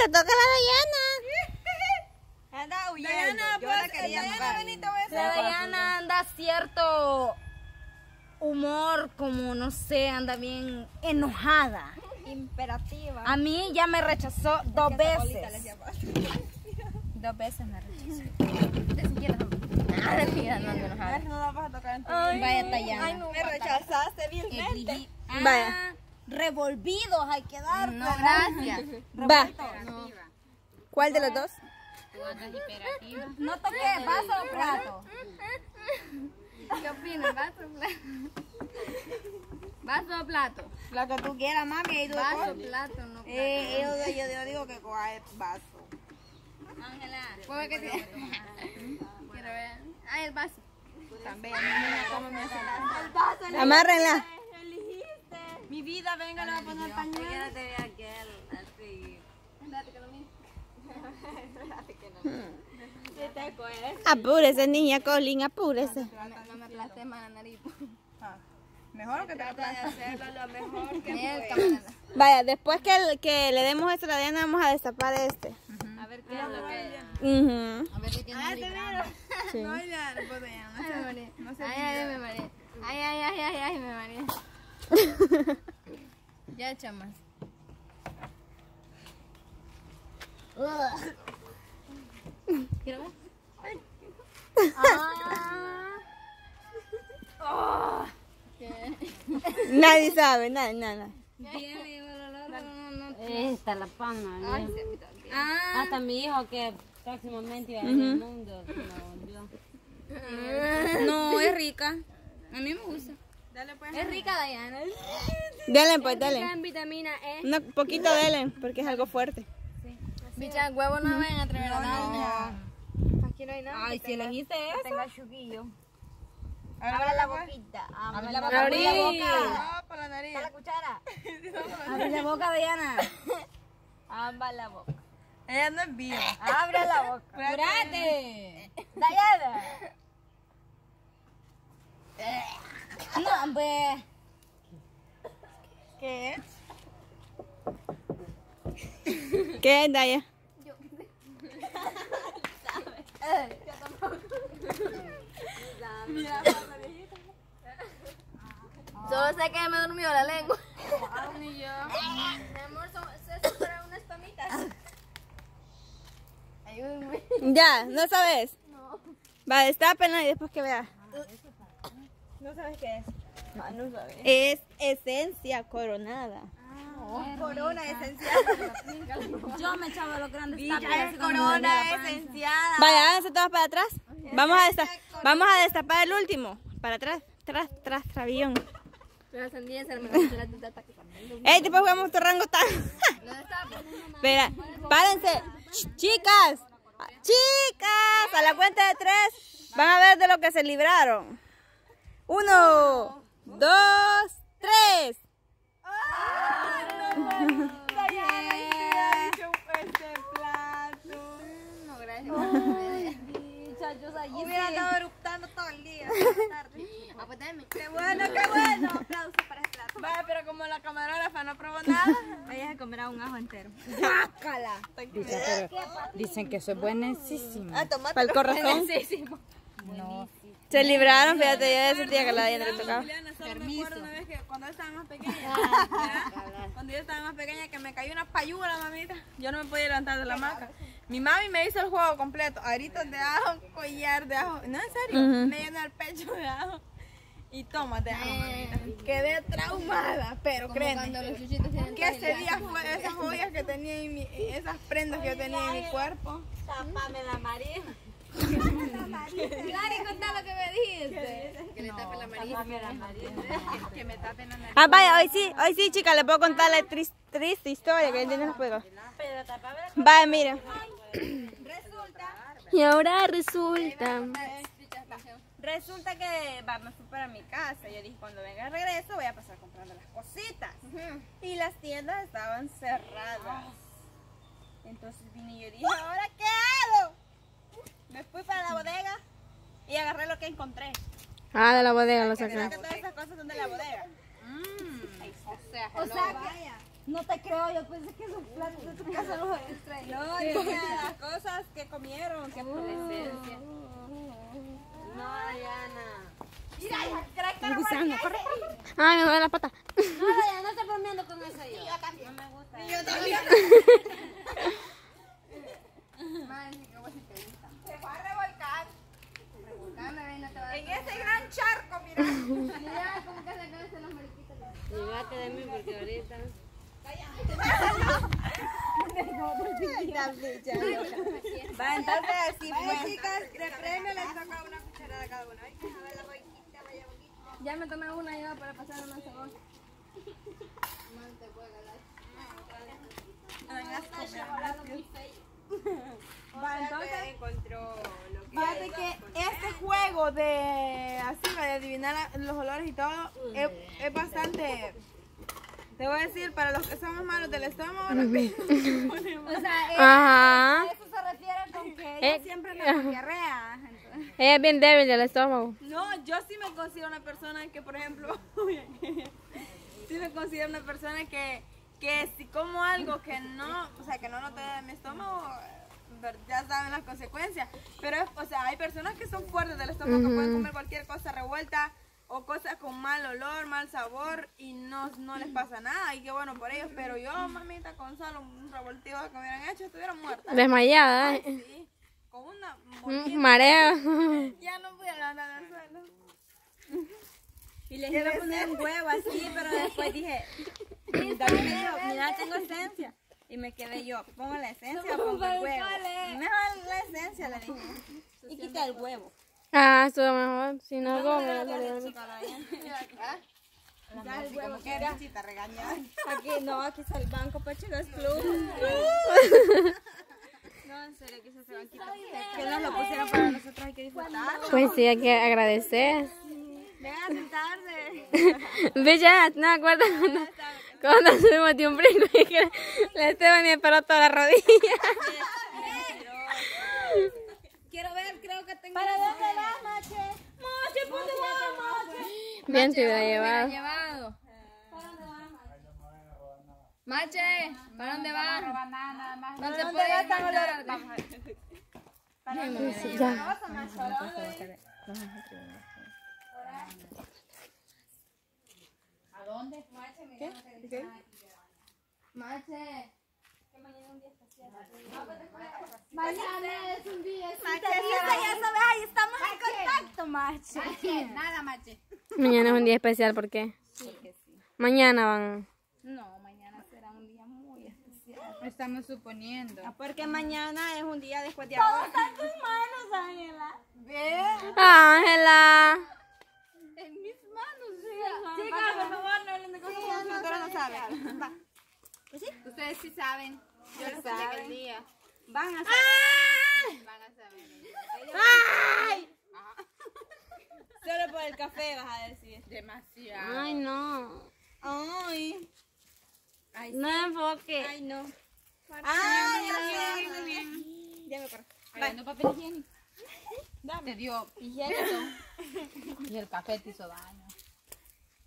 Le toca a la Dayana. Anda huyendo. Dayana, yo la quería Dayana, Benito, la Dayana anda cierto humor, como no sé, anda bien enojada. Imperativa. A mí ya me rechazó dos veces. Dos veces me rechazó. No la vas a tocar en tu vida. Vaya, Dayana. Ay, no, me rechazaste vilmente. Vaya. Revolvidos hay que dar. No, gracias. Va. No. ¿Cuál de los dos? No toqué, vaso o plato. ¿Qué opinas? ¿Vaso o plato? ¿Vaso o plato? Lo que tú quieras, mami. Vaso o plato, no plato. Yo digo que coja vaso. Ángela. ¿Puedo que te... Quiero ver. Ay, el vaso. También. Amárrenla. Mi vida, venga, le voy a poner pañuelo. Ya te ve aquel, así. Espérate que no mire. Espérate que no mire. ¿Te acuerdas? Apúrese, niña Colín, apúrese. No me aplastes más la nariz. Mejor que te aplastes. Hacerlo lo mejor que puedas. Vaya, después que le demos esto a la Dayana, vamos a destapar este. A ver qué es lo que... A ver qué tiene. Ah, te miro. No, ya, no puedo ya. No se mareé. Ay, me mareé. Ay, me mareé. Ya echa más. ¿Quiero más? Nadie sabe, nada. Esta la palma. Hasta mi hijo que próximamente iba a ir al mundo se la volvió. No, es rica. A mí me gusta. Dale, pues. Es rica, Dayana. Dale, pues, dale. En vitamina E. No, poquito dele, porque es algo fuerte. Sí. Bichas, huevos no ven a atrever a nada. Aquí no hay nada. Ay, si elegiste eso. Tengo chuguillo. Abra la boquita. Abre la boca. Abre la boca. Para la nariz. Para la cuchara. Abre la boca, Dayana. Abre la boca. Ella no es viva. Abre la boca. ¡Curate! Dayana. No, pues. ¿Qué es? ¿Qué es, Daya? Yo ¿sabes? Yo tampoco. Mira, solo sé que me durmió la lengua. Ni yo. Mi amor, se superaron unas pamitas. Ayúdame. Ya, ¿no sabes? No. Va, destápenla y después que vea. ¿No sabes qué es? Ah, no sabes. Es esencia coronada. Corona esenciada. Yo me echaba los grandes tapas. Corona esenciada. Vaya, háganse todas para atrás. Vamos a destapar el último. Para atrás, tras, trabillón. Pero sandía se me va a la tata. ¡Ey, después jugamos tu rango tan! Espera, párense. Chicas, chicas, a la cuenta de tres van a ver de lo que se libraron. 1, 2, 3. ¡Ah! No, bueno. Dayana, yeah. Yo este plato. No, gracias. Ay, bicha, yo allí hubiera estado eruptando todo el día. Apóyame. Qué bueno, qué bueno. Aplausos para el plato. Vale, pero como la camarógrafa no probó nada, ella se comerá un ajo entero. ¡Sácala! Dicen que eso es buenísimo. Ah, tomate. Para el corazón. Buenísimo. No. Se libraron, fíjate, ya sentía que la Dayana le tocaba. Me acuerdo una vez que cuando yo estaba más pequeña, que me cayó una payuga la mamita, yo no me podía levantar de la hamaca. Mi mami me hizo el juego completo, aritos de ajo, collar de ajo, no, en serio, me llenó el pecho de ajo y toma de ajo, mamita. Quedé traumada, pero créeme que ese día fue esas joyas que tenía, esas prendas que yo tenía en mi cuerpo. Tápame la nariz. Claro, y contá lo que me dijiste. Que le tape la nariz. Que me tape la nariz. Ah, vaya, hoy sí, chicas, le puedo contar la triste historia que yo no les puedo. Vaya, mira. Y ahora resulta que me fui para mi casa. Yo dije, cuando venga regreso voy a pasar comprando las cositas. Y las tiendas estaban cerradas. Entonces vine y yo dije, ¿ahora qué hago? Me fui para la bodega y agarré lo que encontré. Ah, de la bodega lo saqué. Todas esas cosas son de la bodega. O sea, No te creo, yo pensé que esos platos de tu casa los habías traído. No, y las cosas que comieron, que por esencia. No, Dayana. Mira, crack, pero ay, me duele la pata. No, Dayana, no estoy bromeando con eso yo. Sí, yo también. No me gusta. Sí, yo también. Madre, qué guay te gusta. Se va a revolcar. Revolcame, no te va a... En ese gran charco, mira. Mira, como que se conocen los mariquitos. Llegate de mí porque ahorita... Va, entonces así pues, chicas, de premio les toca una cucharada a cada uno. A ver la boquita, vaya boquita. Ya me tomé una yo para pasar una segunda. No te puedo ganar. Va, entonces, fíjate que este juego de así, de adivinar los olores y todo, es bastante... Te voy a decir, para los que somos malos del estómago, o sea, eso se refiere con que ella siempre me diarrea. Ella es bien débil del estómago. No, yo sí me considero una persona que, por ejemplo, sí me considero una persona que si como algo que no, o sea, que no noté en mi estómago, ya saben las consecuencias. Pero, o sea, hay personas que son fuertes del estómago, que pueden comer cualquier cosa revuelta, o cosas con mal olor, mal sabor y no les pasa nada, y que bueno por ellos, pero yo, mamita, con solo un revoltivo que me hubieran hecho, estuvieron muertas. Desmayada. Ay, sí, con una marea. Ya no pude levantar el suelo. Y les iba a poner un huevo así, pero después dije, mira, tengo esencia. Y me quedé yo, pongo la esencia, pongo el huevo. Mejor la esencia, la niña. Y quita el huevo. Ah, eso es mejor, si no como la aquí, no, aquí está el banco para Chicas Plus. No, en serio, que ese banquito que nos lo pusieron para nosotros, hay que disfrutarlo. Pues sí, hay que agradecer. Vengan a sentarse. Bella, no me acuerdo cuando subimos de un brinco y que la Estefany me paró toda la rodilla. Quiero ver, creo que tengo... ¿Para dónde vas, Mache? Mache, ¿por dónde vas, Mache? Bien te hubiera llevado. ¿Para dónde vas, Mache? Mache, ¿para dónde vas? No se puede ir tan olor. Vamos a ver. ¿Para dónde vas, Mache? ¿Para dónde vas? ¿A dónde? Mache, mira, no te dice nada. Mache. Mañana un día especial. Mañana es un día especial. Ya sabes, ahí estamos en contacto, Mache. Nada, Mache. Mañana es un día especial, ¿por qué? Sí, que sí. Mañana van. No, mañana será un día muy especial. Estamos suponiendo. Porque mañana es un día después de ahora. ¿Cómo están tus manos, Ángela? Bien. Ángela. En mis manos, sí. Chicas, por favor, no hablen de cosas que nosotros no saben. Pues sí. Ustedes sí saben. Yo lo sé que el día. Van a saber. ¡Ay! Van a saber. ¡Ay! Solo por el café vas a decir. Demasiado. Ay, no. Ay. Ay, sí. No me enfoque. Ay, no. Ay, bien. Ya me acuerdo. Hablando papel higiénico. Te dio higiénico. Y el café te hizo daño.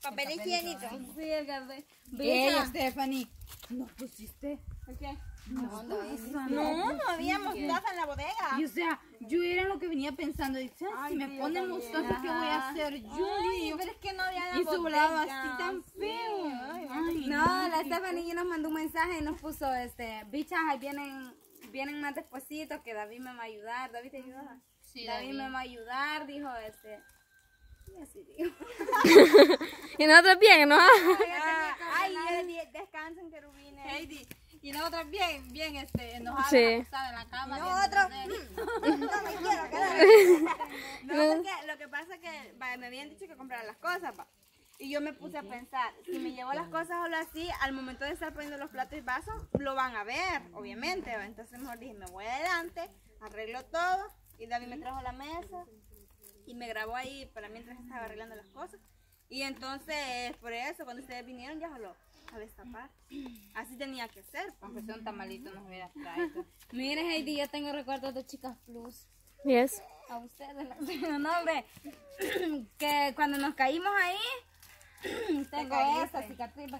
Papel higiénico. Sí, el café. Bien, Estefany. ¿No pusiste? ¿Por qué? No había mostaza en la bodega. Y o sea, yo era lo que venía pensando. Dice, si me ponen mostaza, ¿qué voy a hacer yo? Pero es que no había la bodega. Y su lado así tan feo. No, la Estefany nos mandó un mensaje y nos puso, bichas, ahí vienen más despuesito que David me va a ayudar. ¿David te ayuda? Sí, David me va a ayudar, dijo Y así digo. Y nosotros bien, ¿no? Ay, descansen, querubines. Heidi. Y nosotros bien, enojadas, en la cama. Nosotros, no me quiero quedar. Lo que pasa es que me habían dicho que comprara las cosas, y yo me puse a pensar, si me llevo las cosas solo así, al momento de estar poniendo los platos y vasos, lo van a ver, obviamente. Entonces mejor dije, me voy adelante, arreglo todo, y David me trajo la mesa. Y me grabó ahí para mientras estaba arreglando las cosas. Y entonces, por eso, cuando ustedes vinieron, ya solo a destapar. Así tenía que ser. Aunque sea un tamalito, nos hubiera traído. Miren, Heidi, yo tengo recuerdos de Chicas Plus. Yes. A ustedes, no, hombre. Que cuando nos caímos ahí, tengo esa cicatriz.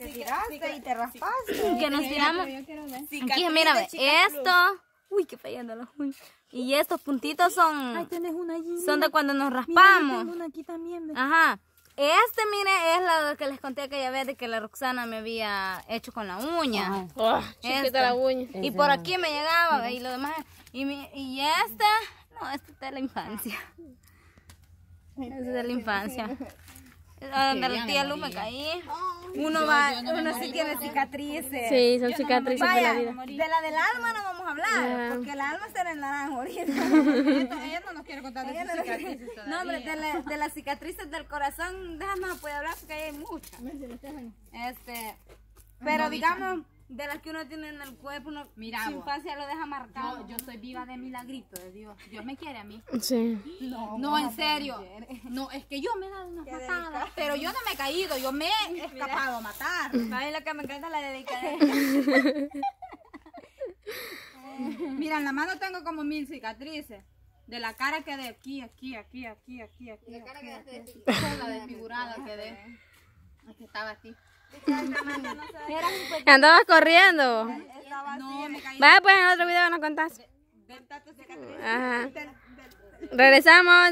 Te tiraste y te raspaste. Sí. Que nos tiramos. Aquí, mírame, esto. Uy, que fallándolo. Y estos puntitos son... Ay, tenés una allí. Son de cuando nos raspamos. Mira, una aquí también. Ajá. Este, mire, es la que les conté aquella vez de que la Roxana me había hecho con la uña. Oh, chiquita la uña. Y por aquí me llegaba, sí. Y lo demás. Y esta, no, esta es de la infancia. Esta es de la infancia. Donde la tía Lu me caí. Uno va, uno sí tiene cicatrices. Sí, son cicatrices de la vida. De la del alma no vamos a hablar, porque el alma está en el naranjo ahorita. Ella no nos quiere contar de sus cicatrices todavía. No, hombre, de las cicatrices del corazón, déjanos poder hablar porque hay muchas. Pero digamos, de las que uno tiene en el cuerpo, uno, mira, su infancia lo deja marcado. Yo soy viva de milagrito de Dios. Dios me quiere a mí. Sí. No, no, en serio. No, es que yo me he dado unas matadas. Pero yo no me he caído, yo me he escapado a matar. ¿Sabes lo que me encanta? La dedicación. Mira, en la mano tengo como 1000 cicatrices. De la cara quedé aquí. La cara quedé la desfigurada quedé. Es que estaba así. Andabas corriendo. No, me caí. Vaya, pues en otro video nos contás. Regresamos.